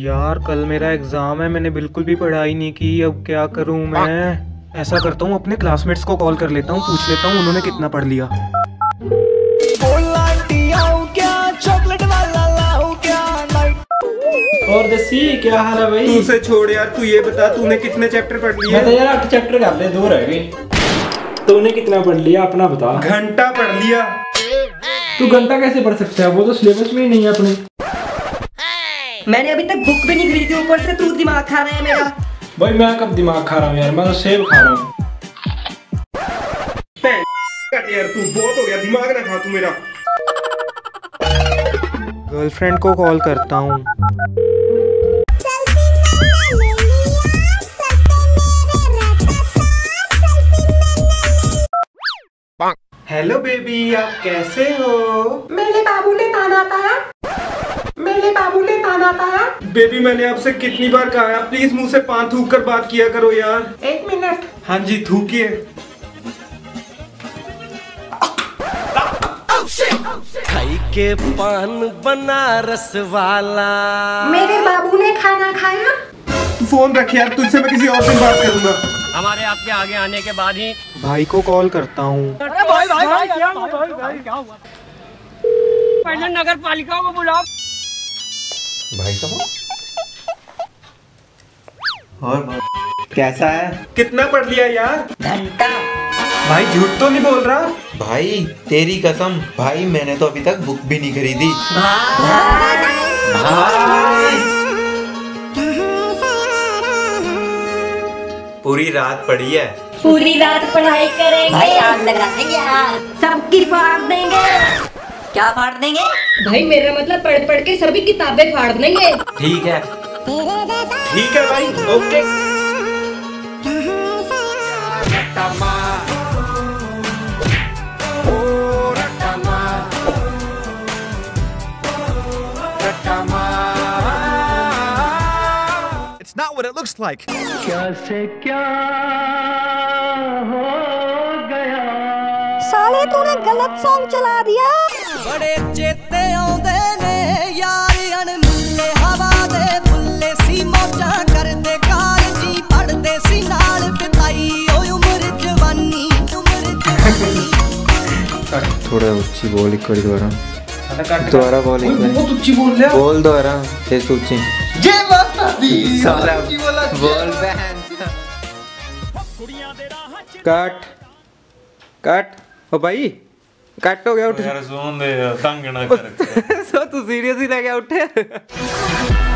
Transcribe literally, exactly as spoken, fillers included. यार कल मेरा एग्ज़ाम है, मैंने बिल्कुल भी पढ़ाई नहीं की, अब क्या करूं मैं। ऐसा करता हूं, अपने क्लासमेट्स को कॉल कर लेता हूं, पूछ लेता हूं उन्होंने कितना पढ़ लिया। और जसी क्या हाल है भाई? तू से छोड़ यार, तू ये बता तूने कितने चैप्टर पढ़ लिए? मैं तो यार आठ चैप्टर कर ले, दो रह गए। तूने कितना पढ़ लिया अपना बता? घंटा पढ़ लिया। तू घंटा कैसे पढ़ सकता है, वो तो सिलेबस में ही नहीं है अपने। मैंने अभी तक बुक भी नहीं खरीदी, ऊपर से तू दिमाग खा रहा है मेरा। भाई मैं कब दिमाग खा रहा हूँ यार, मैं तो सेब खा रहा हूँ। यार तू बहुत हो गया, दिमाग ना खा तू मेरा। गर्लफ्रेंड को कॉल करता हूँ। हेलो बेबी, आप कैसे हो? मेरे बाबू ने ताना पाया, मेरे बाबू ने ताना पाया। बेबी मैंने आपसे कितनी बार कहा है, प्लीज मुंह से पान थूक कर बात किया करो यार। एक मिनट। हाँ जी थूकिए। खाई के पान बनारस वाला। मेरे बाबू ने खाना खाया। फोन रख यार, तुझसे मैं किसी और से बात करूंगा। हमारे आपके आगे आने के बाद ही भाई को कॉल करता हूँ। पहले नगर पालिका को बुलाओ। भाई साहब और कैसा है, कितना पढ़ लिया यार? घंटा। भाई झूठ तो नहीं बोल रहा? भाई तेरी कसम भाई, मैंने तो अभी तक बुक भी नहीं खरीदी। पूरी रात पढ़ी है, पूरी रात पढ़ाई करेंगे भाई, आग लगा देंगे यार, सबकी फाड़ देंगे। क्या फाड़ देंगे? भाई मेरा मतलब पढ़ पढ़ के सभी किताबें फाड़ देंगे। ठीक है ठीक है भाई, okay. It's not what it looks like. क्या से क्या हो गया? साले तूने गलत सॉन्ग चला दिया। बड़े चेते आउंदे ने यार अनमुल्ले हवा दे बुल्ले सी मौजा कर दे कार जी पढ़ दे सी नाल बिताई ओ उम्र जवानी उम्र जवानी। थोड़ा ऊंची बोल एक बार दोबारा। दोबारा बोल एक बार। बहुत ऊंची बोल ले। बोल दोबारा से ऊंची। जे कट कट। ओ भाई कट हो गया, उठ यार, सोन दे तंग ना कर। सो तू सीरियसली लग गया, उठ।